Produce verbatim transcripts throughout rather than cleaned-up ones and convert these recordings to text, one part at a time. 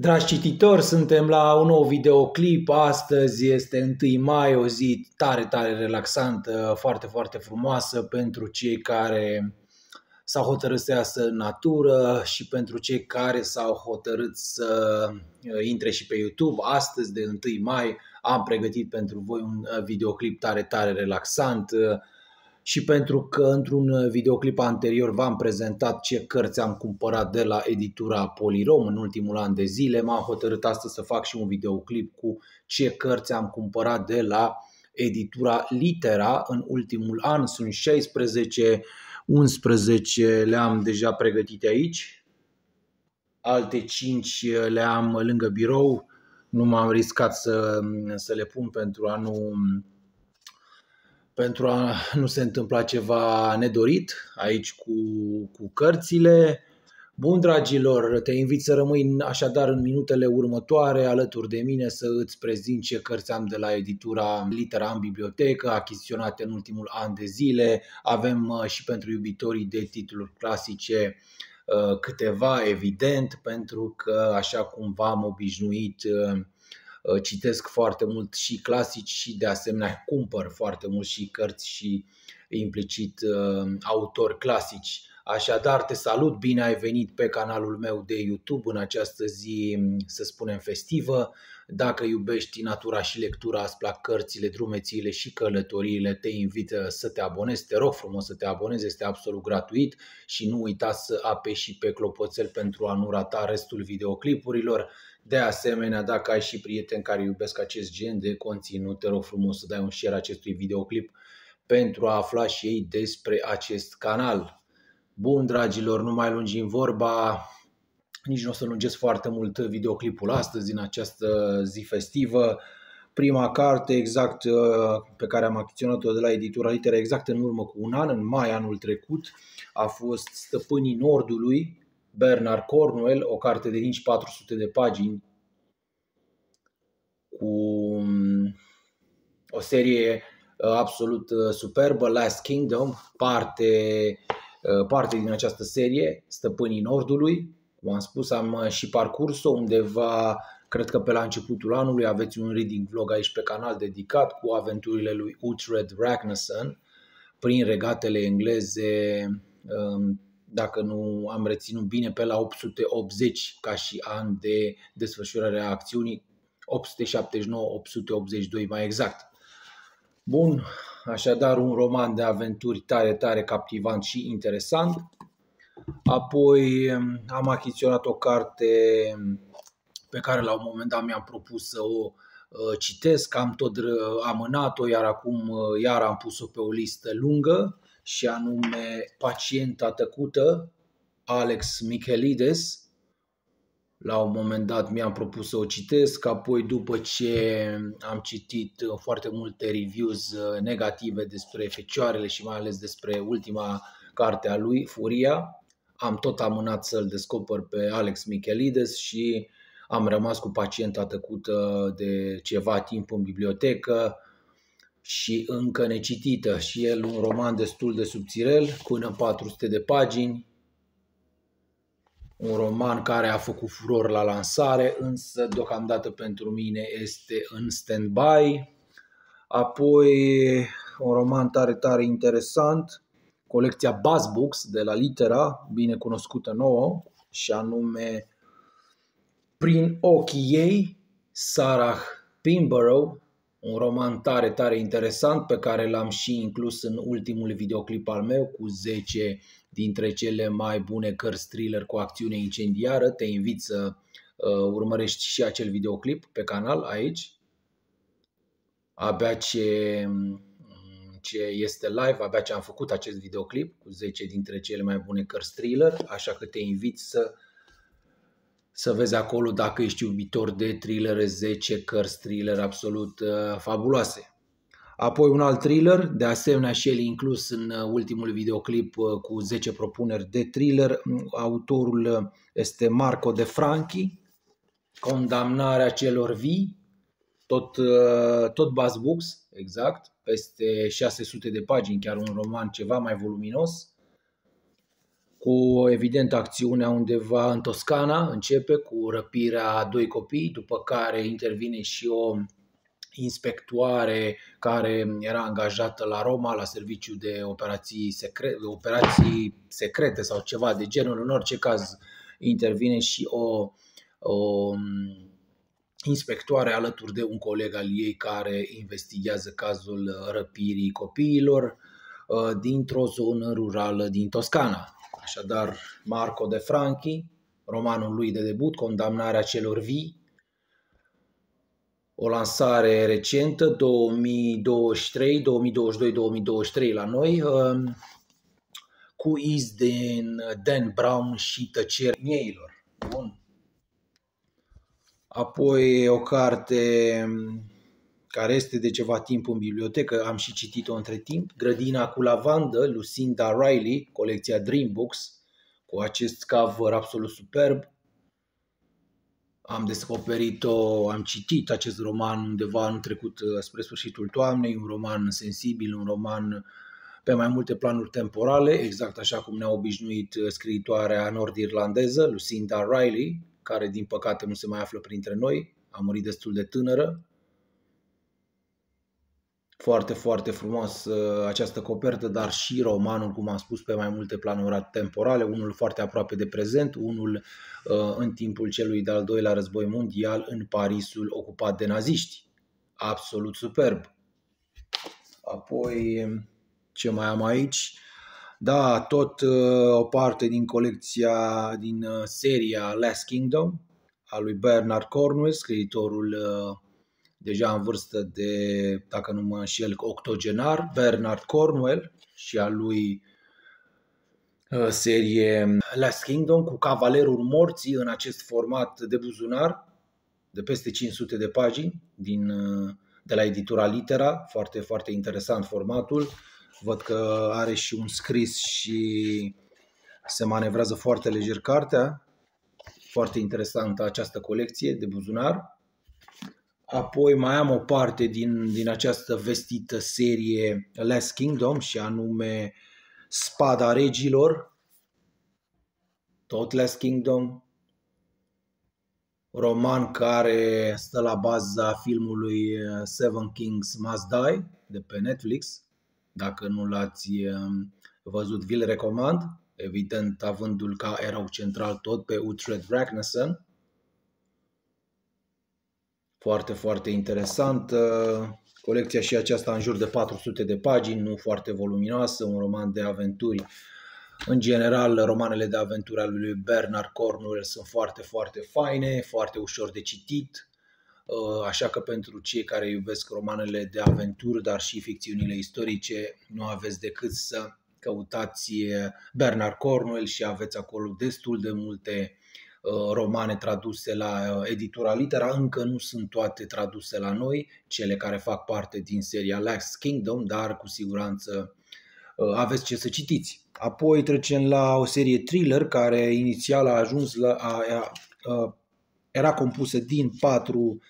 Dragi cititori, suntem la un nou videoclip. Astăzi este întâi mai, o zi tare, tare relaxantă, foarte, foarte frumoasă pentru cei care s-au hotărât să iasă în natură și pentru cei care s-au hotărât să intre și pe YouTube. Astăzi, de întâi mai, am pregătit pentru voi un videoclip tare, tare relaxant. Și pentru că într-un videoclip anterior v-am prezentat ce cărți am cumpărat de la editura Polirom în ultimul an de zile, m-am hotărât astăzi să fac și un videoclip cu ce cărți am cumpărat de la editura Litera în ultimul an. Sunt șaisprezece, unsprezece le-am deja pregătite aici, alte cinci le-am lângă birou, nu m-am riscat să, să le pun pentru a nu... pentru a nu se întâmpla ceva nedorit aici cu, cu cărțile. Bun, dragilor, te invit să rămâi așadar în minutele următoare alături de mine să îți prezint ce cărți am de la editura Litera în bibliotecă, achiziționate în ultimul an de zile. Avem și pentru iubitorii de titluri clasice câteva, evident, pentru că așa cum v-am obișnuit, citesc foarte mult și clasici și de asemenea cumpăr foarte mult și cărți și implicit autori clasici. Așadar, te salut, bine ai venit pe canalul meu de YouTube în această zi, să spunem, festivă. Dacă iubești natura și lectura, îți plac cărțile, drumețiile și călătoriile, te invit să te abonezi, te rog frumos să te abonezi, este absolut gratuit și nu uita să apeși și pe clopoțel pentru a nu rata restul videoclipurilor. De asemenea, dacă ai și prieteni care iubesc acest gen de conținut, te rog frumos să dai un share acestui videoclip pentru a afla și ei despre acest canal. Bun, dragilor, nu mai lungim vorba, nici nu o să lungesc foarte mult videoclipul astăzi, în această zi festivă. Prima carte exact pe care am achiziționat-o de la editura Litera exact în urmă cu un an, în mai anul trecut, a fost Stăpânii Nordului, Bernard Cornwell, o carte de nici patru sute de pagini, cu o serie absolut superbă, Last Kingdom, parte... parte din această serie, Stăpânii Nordului. Cum am spus, am și parcurs-o undeva, cred că pe la începutul anului. Aveți un reading vlog aici pe canal dedicat cu aventurile lui Uhtred Ragnarsson prin regatele engleze, dacă nu am reținut bine, pe la opt sute optzeci ca și an de desfășurare a acțiunii, opt sute șaptezeci și nouă - opt sute optzeci și doi mai exact. Bun, așadar un roman de aventuri tare, tare captivant și interesant. Apoi am achiziționat o carte pe care la un moment dat mi-am propus să o citesc, am tot amânat-o, iar acum iar am pus-o pe o listă lungă, și anume Pacienta tăcută, Alex Michaelides. La un moment dat mi-am propus să o citesc, apoi după ce am citit foarte multe reviews negative despre Fecioarele și mai ales despre ultima carte a lui, Furia, am tot amânat să-l descoper pe Alex Michaelides și am rămas cu Pacienta tăcută de ceva timp în bibliotecă și încă necitită. Și el un roman destul de subțirel, până în patru sute de pagini. Un roman care a făcut furor la lansare, însă deocamdată pentru mine este în stand-by. Apoi un roman tare, tare interesant, colecția BuzzBooks de la Litera, bine cunoscută nouă, și anume Prin ochii ei, Sarah Pimborough. Un roman tare, tare interesant pe care l-am și inclus în ultimul videoclip al meu cu zece dintre cele mai bune cărți thriller cu acțiune incendiară. Te invit să uh, urmărești și acel videoclip pe canal aici. Abia ce, ce este live, abia ce am făcut acest videoclip cu zece dintre cele mai bune cărți thriller, așa că te invit să... să vezi acolo dacă ești iubitor de thrillere, zece cărți thriller absolut fabuloase. Apoi un alt thriller, de asemenea și el inclus în ultimul videoclip cu zece propuneri de thriller. Autorul este Marco de Franchi, Condamnarea celor vii, tot, tot BuzzBooks, exact, peste șase sute de pagini, chiar un roman ceva mai voluminos. cu evident acțiunea undeva în Toscana, începe cu răpirea a doi copii, după care intervine și o inspectoare care era angajată la Roma, la serviciu de operații secrete, operații secrete sau ceva de genul. În orice caz intervine și o, o inspectoare alături de un coleg al ei care investigează cazul răpirii copiilor dintr-o zonă rurală din Toscana. Așadar, Marco de Franchi, romanul lui de debut, Condamnarea celor vii, o lansare recentă, două mii douăzeci și trei, două mii douăzeci și doi, două mii douăzeci și trei la noi, cu iz din Dan Brown și Tăcerea mieilor. Bun. Apoi o carte care este de ceva timp în bibliotecă, am și citit-o între timp, Grădina cu lavandă, Lucinda Riley, colecția Dream Books, cu acest cover absolut superb. Am descoperit-o, am citit acest roman undeva anul trecut spre sfârșitul toamnei, un roman sensibil, un roman pe mai multe planuri temporale, exact așa cum ne-a obișnuit scriitoarea nord-irlandeză, Lucinda Riley, care din păcate nu se mai află printre noi, a murit destul de tânără. Foarte, foarte frumos această copertă, dar și romanul, cum am spus, pe mai multe planuri temporale, unul foarte aproape de prezent, unul uh, în timpul celui de-al doilea război mondial în Parisul ocupat de naziști. Absolut superb. Apoi, ce mai am aici? Da, tot uh, o parte din colecția, din uh, seria Last Kingdom, a lui Bernard Cornwell, scriitorul uh, deja în vârstă de, dacă nu mă înșel, octogenar, Bernard Cornwell, și a lui serie Last Kingdom cu Cavalerul Morții în acest format de buzunar de peste cinci sute de pagini din, de la editura Litera. Foarte, foarte interesant formatul. Văd că are și un scris și se manevrează foarte lejer cartea. Foarte interesantă această colecție de buzunar. Apoi mai am o parte din, din această vestită serie Last Kingdom, și anume Spada Regilor, tot Last Kingdom, roman care stă la baza filmului Seven Kings Must Die de pe Netflix. Dacă nu l-ați văzut, vi-l recomand, evident avându-l ca erou central tot pe Uhtred Ragnarsson. Foarte, foarte interesant. Colecția și aceasta în jur de patru sute de pagini, nu foarte voluminoasă, un roman de aventuri. În general, romanele de aventuri ale lui Bernard Cornwell sunt foarte, foarte faine, foarte ușor de citit. Așa că pentru cei care iubesc romanele de aventuri, dar și ficțiunile istorice, nu aveți decât să căutați Bernard Cornwell și aveți acolo destul de multe romane traduse la editura Litera. Încă nu sunt toate traduse la noi, cele care fac parte din seria Last Kingdom, dar cu siguranță aveți ce să citiți. Apoi trecem la o serie thriller care inițial a ajuns la, a, a, a, era compusă din patru,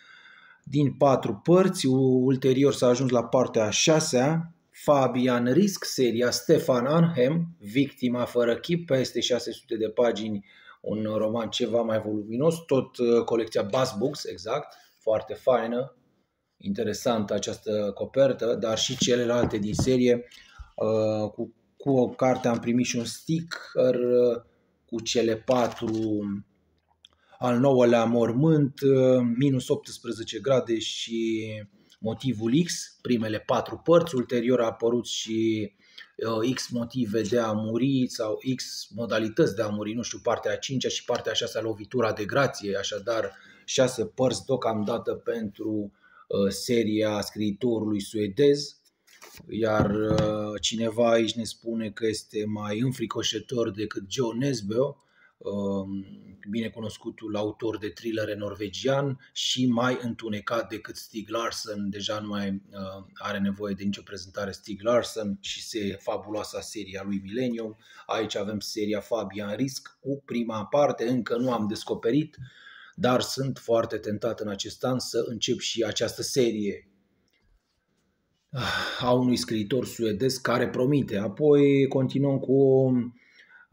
din patru părți, ulterior s-a ajuns la partea a șasea, Fabian Risk, seria Stefan Arnhem, Victima fără chip, peste șase sute de pagini, un roman ceva mai voluminos, tot colecția BuzzBooks, exact, foarte faină, interesantă această copertă, dar și celelalte din serie. Cu, cu o carte am primit și un sticker cu cele patru, al nouălea mormânt, minus optsprezece grade și Motivul X, primele patru părți, ulterior a apărut și X motive de a muri sau X modalități de a muri, nu știu, partea a cincea și partea a șasea, Lovitura de grație, așadar șase părți deocamdată pentru uh, seria scriitorului suedez, iar uh, cineva aici ne spune că este mai înfricoșător decât Jo Nesbø, uh, binecunoscutul autor de thrillere norvegian, și mai întunecat decât Stig Larsson. Deja nu mai uh, are nevoie de nicio prezentare Stig Larsson și se fabuloasa seria lui Millennium. Aici avem seria Fabian Risk cu prima parte, încă nu am descoperit, dar sunt foarte tentat în acest an să încep și această serie a unui scriitor suedez care promite. Apoi continuăm cu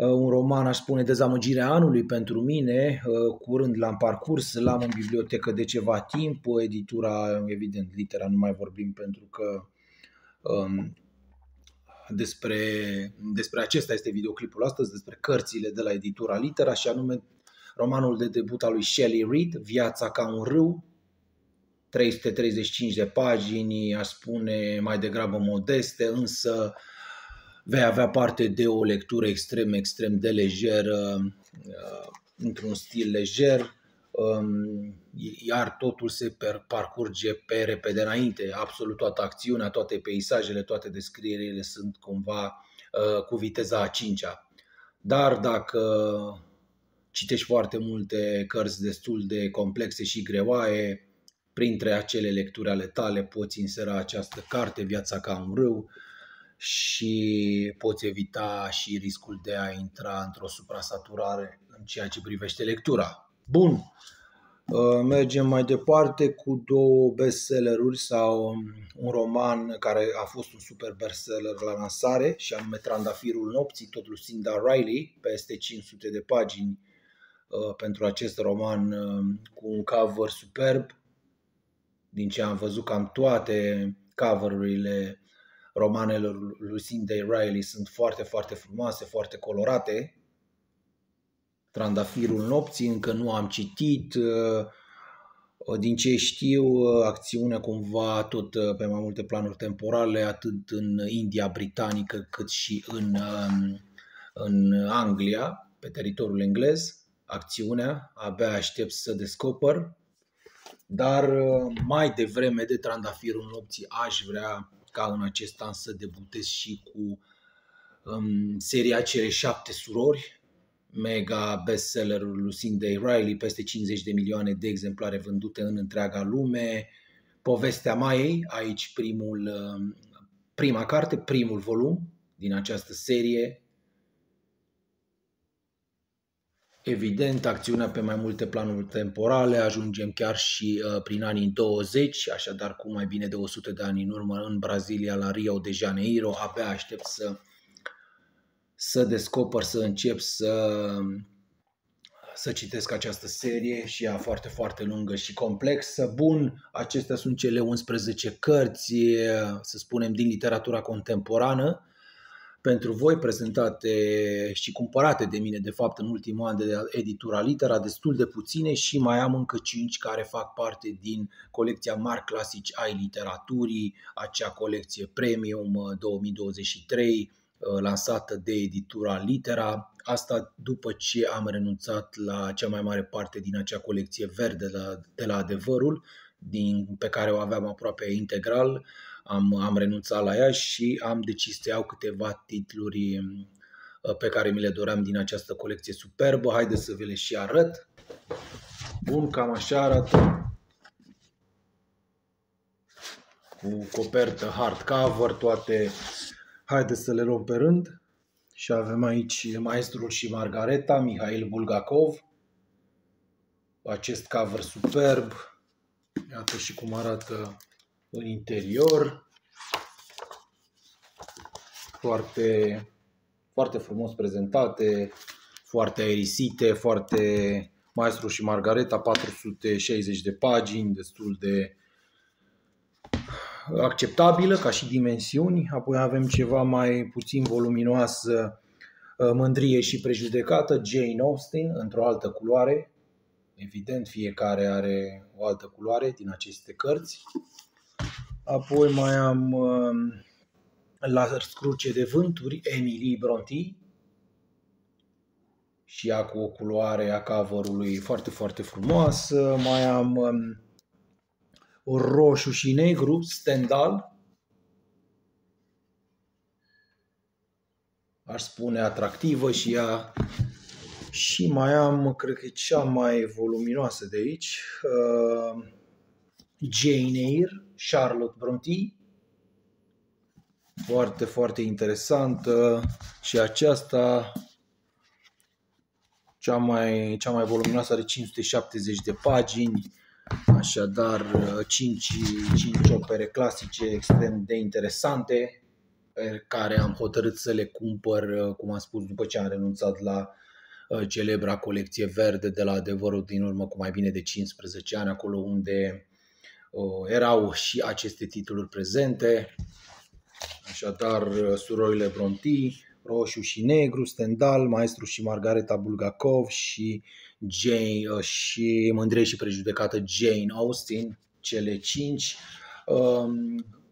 un roman, aș spune, Dezamăgirea anului pentru mine. Curând l-am parcurs, l-am în bibliotecă de ceva timp, editura, evident, Litera, nu mai vorbim, pentru că um, despre, despre acesta este videoclipul astăzi, despre cărțile de la editura Litera, și anume romanul de debut al lui Shelley Reed, Viața ca un râu, trei sute treizeci și cinci de pagini, aș spune mai degrabă modeste, însă vei avea parte de o lectură extrem, extrem de lejeră, într-un stil lejer, iar totul se parcurge pe repede înainte. Absolut toată acțiunea, toate peisajele, toate descrierile sunt cumva cu viteza a cincea. Dar dacă citești foarte multe cărți destul de complexe și greoaie, printre acele lecturi ale tale poți insera această carte, Viața ca un râu, și poți evita și riscul de a intra într-o suprasaturare în ceea ce privește lectura. Bun, mergem mai departe cu două bestselleruri sau un roman care a fost un super bestseller la lansare, și anume Trandafirul nopții, tot Lucinda Riley, peste cinci sute de pagini pentru acest roman cu un cover superb. Din ce am văzut, cam toate cover-urile romanelor Lucindei Riley sunt foarte, foarte frumoase, foarte colorate. Trandafirul nopții încă nu am citit. Din ce știu, acțiunea cumva tot pe mai multe planuri temporale, atât în India britanică cât și în, în Anglia, pe teritoriul englez. Acțiunea, abia aștept să descoper. Dar mai devreme de Trandafirul nopții aș vrea ca în acest an să debutez și cu um, seria Cele șapte surori, mega bestsellerul Lucindei Riley, peste cincizeci de milioane de exemplare vândute în întreaga lume. Povestea Maiei, aici primul, prima carte, primul volum din această serie. Evident, acțiunea pe mai multe planuri temporale, ajungem chiar și uh, prin anii douăzeci, așadar cu mai bine de o sută de ani în urmă, în Brazilia, la Rio de Janeiro. Abia aștept să, să descoper, să încep să, să citesc această serie, și ea foarte, foarte lungă și complexă. Bun, acestea sunt cele unsprezece cărți, să spunem, din literatura contemporană, pentru voi, prezentate și cumpărate de mine, de fapt, în ultimul an de editura Litera, destul de puține, și mai am încă cinci care fac parte din colecția Mari Clasici ai Literaturii, acea colecție Premium două mii douăzeci și trei, lansată de editura Litera. Asta după ce am renunțat la cea mai mare parte din acea colecție verde de la Adevărul, din, pe care o aveam aproape integral. Am, am renunțat la ea și am decis să iau câteva titluri pe care mi le doream din această colecție superbă. Haideți să vi le și arăt. Bun, cam așa arată, cu copertă hardcover toate. Haideți să le luăm pe rând. Și avem aici Maestrul și Margareta, Mihail Bulgakov. Acest cover superb. Iată și cum arată în interior, foarte, foarte frumos prezentate, foarte aerisite, foarte Maestru și Margareta, patru sute șaizeci de pagini, destul de acceptabilă ca și dimensiuni. Apoi avem ceva mai puțin voluminoasă, Mândrie și prejudecată, Jane Austen, într-o altă culoare. Evident, fiecare are o altă culoare din aceste cărți. Apoi mai am uh, La Cruce de Vânturi, Emily Bronte, și ea cu o culoare a cover-ului foarte, foarte frumoasă. Mai am um, Roșu și Negru, Stendhal. Aș spune atractivă și ea. Și mai am, cred că e cea mai voluminoasă de aici, uh, Jane Eyre, Charlotte Brontë, foarte, foarte interesantă și aceasta, cea mai, cea mai voluminoasă, are cinci sute șaptezeci de pagini, așadar cinci opere clasice extrem de interesante. pe care am hotărât să le cumpăr, cum am spus, după ce am renunțat la celebra colecție verde de la Adevărul din urmă cu mai bine de cincisprezece ani, acolo unde erau și aceste titluri prezente. Așadar, Surorile Brontë, Roșu și Negru, Stendhal, Maestru și Margareta Bulgakov și, Jane, și Mândrie și Prejudecată Jane Austen, cele cinci.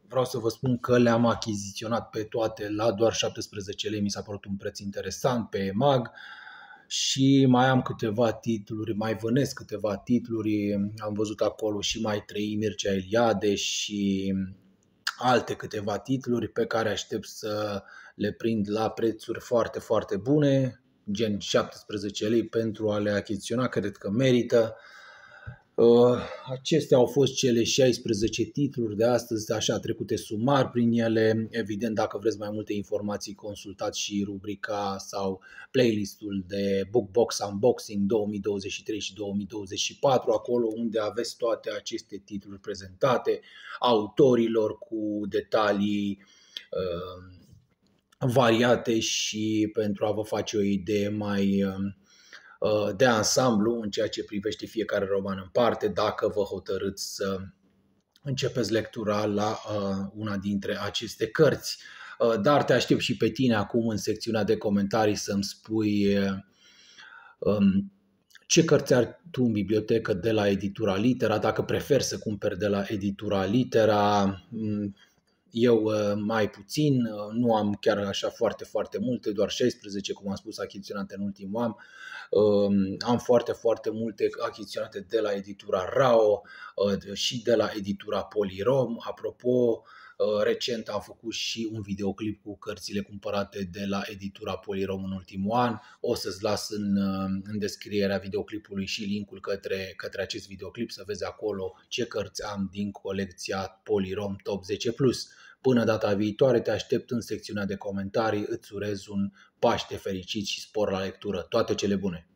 Vreau să vă spun că le-am achiziționat pe toate la doar șaptesprezece lei, mi s-a părut un preț interesant pe e mag. Și mai am câteva titluri, mai vânesc câteva titluri, am văzut acolo și Mai trăi Mircea Eliade și alte câteva titluri pe care aștept să le prind la prețuri foarte, foarte bune, gen șaptesprezece lei, pentru a le achiziționa, cred că merită. Acestea au fost cele șaisprezece titluri de astăzi, așa trecute sumar prin ele. Evident, dacă vreți mai multe informații, consultați și rubrica sau playlistul de BookBox Unboxing două mii douăzeci și trei și două mii douăzeci și patru, acolo unde aveți toate aceste titluri prezentate, autorilor cu detalii uh, variate și pentru a vă face o idee mai... Uh, de ansamblu în ceea ce privește fiecare roman în parte, dacă vă hotărâți să începeți lectura la una dintre aceste cărți. Dar te aștept și pe tine acum în secțiunea de comentarii să-mi spui ce cărți ai tu în bibliotecă de la editura Litera, dacă preferi să cumperi de la editura Litera. Eu mai puțin, nu am chiar așa foarte, foarte multe, doar șaisprezece, cum am spus, achiziționate în ultimul an. Am foarte, foarte multe achiziționate de la editura Rao și de la editura Polirom. Apropo, recent am făcut și un videoclip cu cărțile cumpărate de la editura Polirom în ultimul an. O să-ți las în, în descrierea videoclipului și linkul către, către acest videoclip, să vezi acolo ce cărți am din colecția Polirom Top zece plus. Până data viitoare, te aștept în secțiunea de comentarii. Îți urez un Paște fericit și spor la lectură. Toate cele bune!